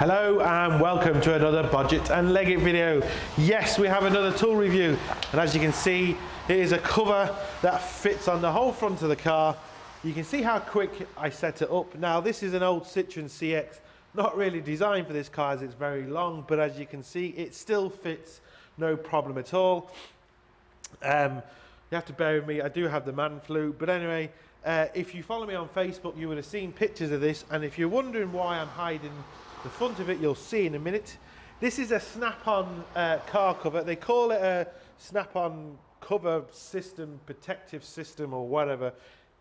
Hello and welcome to another Bodgit and Leggit video. Yes, we have another tool review, and as you can see, it is a cover that fits on the whole front of the car. You can see how quick I set it up. Now this is an old Citroën CX, not really designed for this car as it's very long, but as you can see, it still fits no problem at all. You have to bear with me, I do have the man flu, but anyway, if you follow me on Facebook, you would have seen pictures of this, and if you're wondering why I'm hiding the front of it, you'll see in a minute. This is a Snap-on car cover. They call it a Snap-on cover system, protective system or whatever.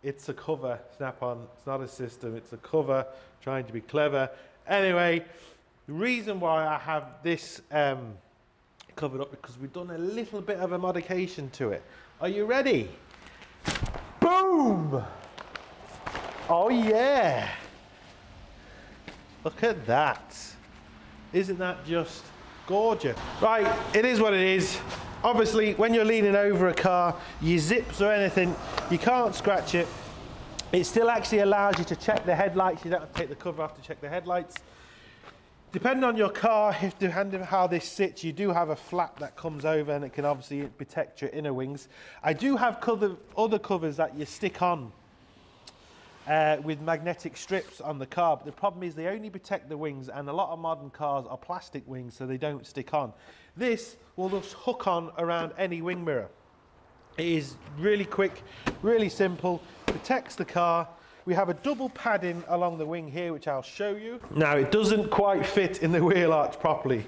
It's a cover, Snap-on, it's not a system, it's a cover, trying to be clever. Anyway, the reason why I have this covered up, because we've done a little bit of a modification to it. Are you ready? Boom! Oh yeah! Look at that. Isn't that just gorgeous? Right, it is what it is. Obviously, when you're leaning over a car, your zips or anything, you can't scratch it. It still actually allows you to check the headlights. You don't have to take the cover off to check the headlights. Depending on your car, depending on how this sits, you do have a flap that comes over and it can obviously protect your inner wings. I do have other covers that you stick on with magnetic strips on the car, but the problem is they only protect the wings, and a lot of modern cars are plastic wings, so they don't stick on. This will just hook on around any wing mirror. It is really quick, really simple, protects the car. We have a double padding along the wing here, which I'll show you. Now, it doesn't quite fit in the wheel arch properly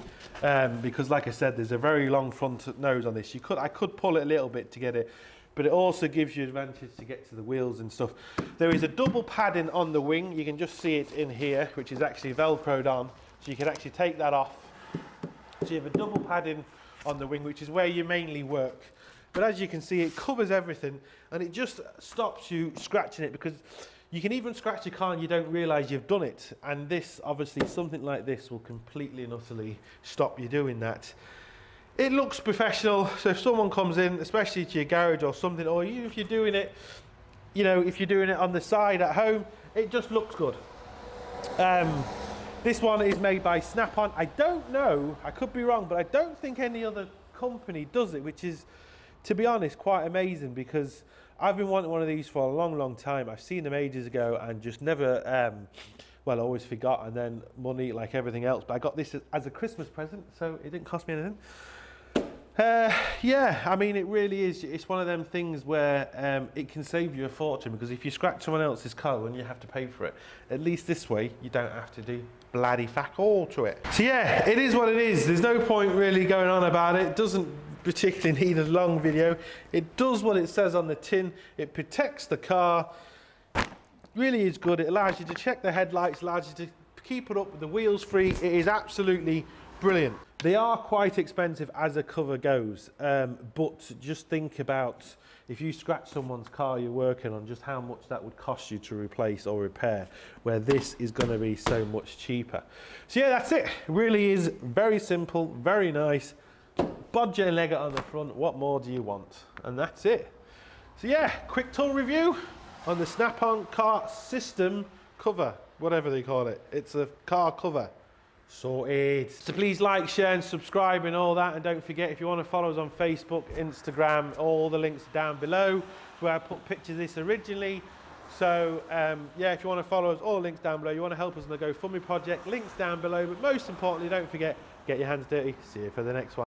because, like I said, there's a very long front nose on this. I could pull it a little bit to get it, but it also gives you advantage to get to the wheels and stuff. There is a double padding on the wing. You can just see it in here, which is actually Velcroed on, so you can actually take that off. So you have a double padding on the wing, which is where you mainly work. But as you can see, it covers everything, and it just stops you scratching it, because you can even scratch your car and you don't realise you've done it. And this, obviously, something like this will completely and utterly stop you doing that. It looks professional, so if someone comes in, especially to your garage or something, or even if you're doing it, you know, if you're doing it on the side at home, it just looks good. This one is made by Snap-on. I don't know, I could be wrong, but I don't think any other company does it, which is, to be honest, quite amazing, because I've been wanting one of these for a long, long time. I've seen them ages ago and just never, well, I always forgot, and then money, like everything else. But I got this as a Christmas present, so it didn't cost me anything. Yeah, I mean, it really is. It's one of them things where it can save you a fortune, because if you scratch someone else's car and you have to pay for it, at least this way, you don't have to do bloody fuck all to it. So yeah, it is what it is. There's no point really going on about it. It doesn't particularly need a long video. It does what it says on the tin. It protects the car, really is good. It allows you to check the headlights, allows you to keep it up with the wheels free. It is absolutely brilliant. They are quite expensive as a cover goes, but just think about if you scratch someone's car you're working on, just how much that would cost you to replace or repair, where this is going to be so much cheaper. So yeah, that's it. It really is very simple, very nice. Bodgit and Leggit on the front, what more do you want? And that's it. So yeah, quick tool review on the Snap-on car system cover, whatever they call it. It's a car cover. Sorted. So please like, share and subscribe and all that, and don't forget, if you want to follow us on Facebook, Instagram, all the links are down below where I put pictures of this originally. So yeah, if you want to follow us, all the links down below. You want to help us on the GoFundMe project, links down below. But most importantly, don't forget, get your hands dirty. See you for the next one.